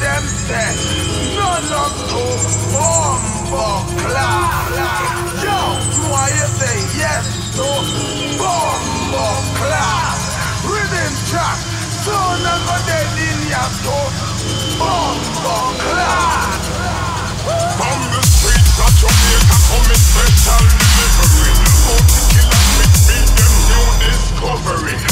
stempe, nono to bombo clara. Yo, why you say yes to bombo clara? Rhythm track, so now go dead in ya to bombo clara. From the streets of Jamaica coming special delivery, 40 kilograms, feed them new discovery.